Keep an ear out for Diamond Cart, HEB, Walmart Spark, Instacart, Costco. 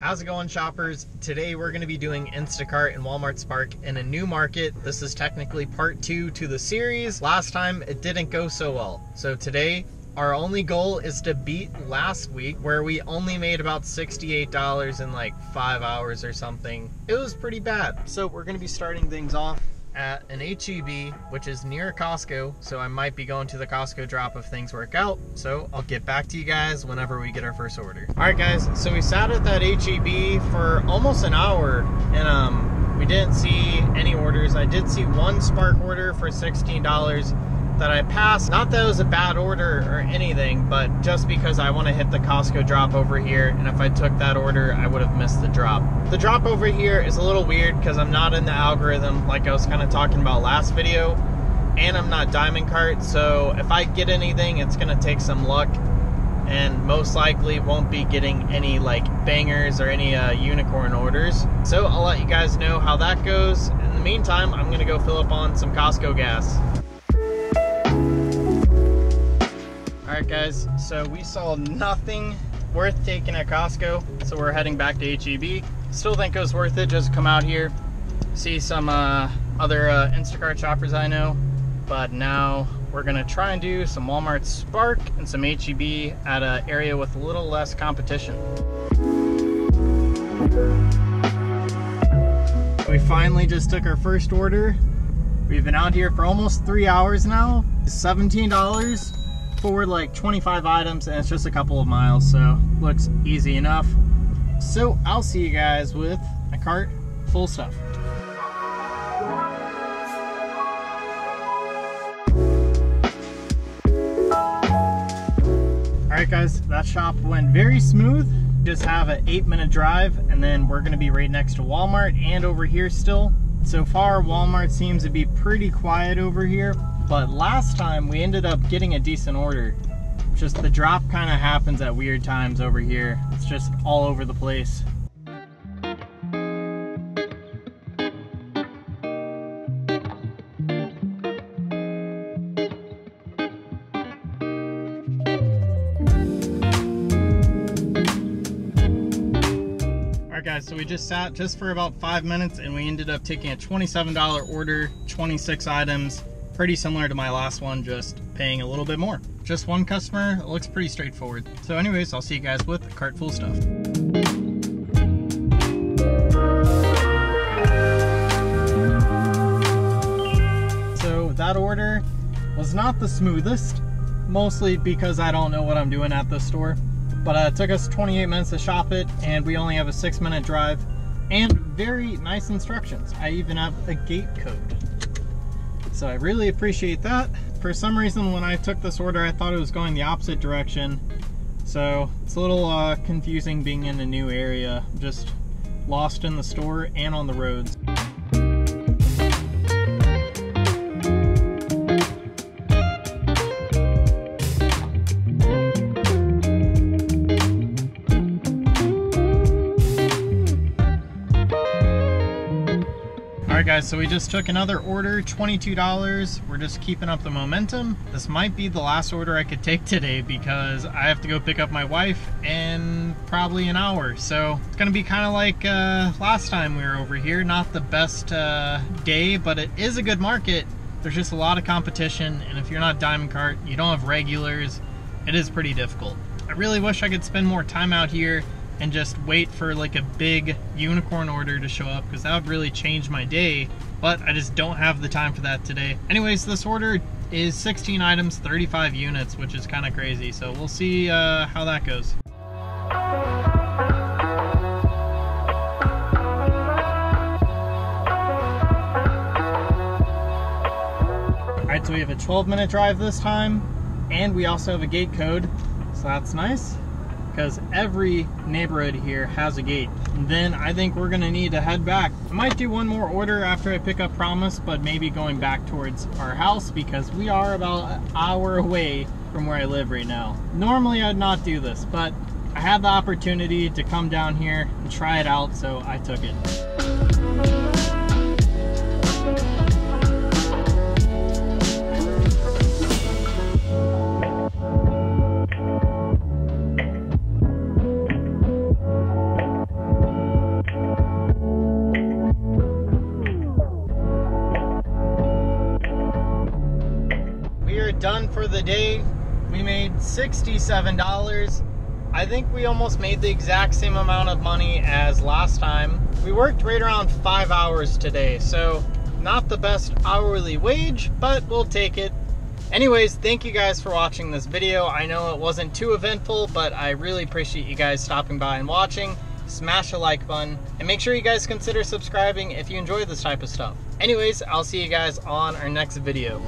How's it going, shoppers? Today we're going to be doing Instacart and Walmart Spark in a new market. This is technically part two to the series. Last time it didn't go so well. So today our only goal is to beat last week where we only made about $68 in like 5 hours or something. It was pretty bad. So we're going to be starting things off at an HEB, which is near Costco. So I might be going to the Costco drop if things work out. So I'll get back to you guys whenever we get our first order. All right, guys. So we sat at that HEB for almost an hour and we didn't see any orders. I did see one Spark order for $16 that I passed. Not that it was a bad order or anything, but just because I want to hit the Costco drop over here. And if I took that order, I would have missed the drop. The drop over here is a little weird because I'm not in the algorithm like I was kind of talking about last video, and I'm not Diamond Cart, so if I get anything, it's going to take some luck and most likely won't be getting any like bangers or any unicorn orders. So I'll let you guys know how that goes. In the meantime, I'm going to go fill up on some Costco gas. Alright guys, so we saw nothing worth taking at Costco, so we're heading back to HEB. Still think it was worth it just to come out here, see some other Instacart shoppers I know, but now we're gonna try and do some Walmart Spark and some HEB at an area with a little less competition. We finally just took our first order. We've been out here for almost 3 hours now. It's $17 for like 25 items, and it's just a couple of miles, so looks easy enough. So I'll see you guys with a cart full stuff. Alright guys, that shop went very smooth. Just have an 8-minute drive and then we're going to be right next to Walmart and over here still. So far Walmart seems to be pretty quiet over here, but last time we ended up getting a decent order. Just the drop kind of happens at weird times over here. It's just all over the place. Alright guys, so we just sat just for about 5 minutes and we ended up taking a $27 order, 26 items. Pretty similar to my last one, just paying a little bit more. Just one customer, it looks pretty straightforward. So anyways, I'll see you guys with a cart full stuff. So that order was not the smoothest, mostly because I don't know what I'm doing at this store, but it took us 28 minutes to shop it and we only have a 6-minute drive and very nice instructions. I even have a gate code. So I really appreciate that. For some reason, when I took this order, I thought it was going the opposite direction. So it's a little confusing being in a new area, just lost in the store and on the roads. Alright guys, so we just took another order, $22. We're just keeping up the momentum. This might be the last order I could take today because I have to go pick up my wife in probably an hour. So it's gonna be kind of like last time we were over here. Not the best day, but it is a good market. There's just a lot of competition, and if you're not Diamond Cart, you don't have regulars, it is pretty difficult. I really wish I could spend more time out here and just wait for like a big unicorn order to show up, because that would really change my day, but I just don't have the time for that today. Anyways, this order is 16 items, 35 units, which is kind of crazy, so we'll see how that goes. All right, so we have a 12-minute drive this time, and we also have a gate code, so that's nice, because every neighborhood here has a gate. And then I think we're gonna need to head back. I might do one more order after I pick up Promise, but maybe going back towards our house because we are about an hour away from where I live right now. Normally I'd not do this, but I had the opportunity to come down here and try it out, so I took it. the day, we made $67. I think we almost made the exact same amount of money as last time. We worked right around 5 hours today, so not the best hourly wage, but we'll take it. Anyways, thank you guys for watching this video. I know it wasn't too eventful, but I really appreciate you guys stopping by and watching. Smash a like button, and make sure you guys consider subscribing if you enjoy this type of stuff. Anyways, I'll see you guys on our next video.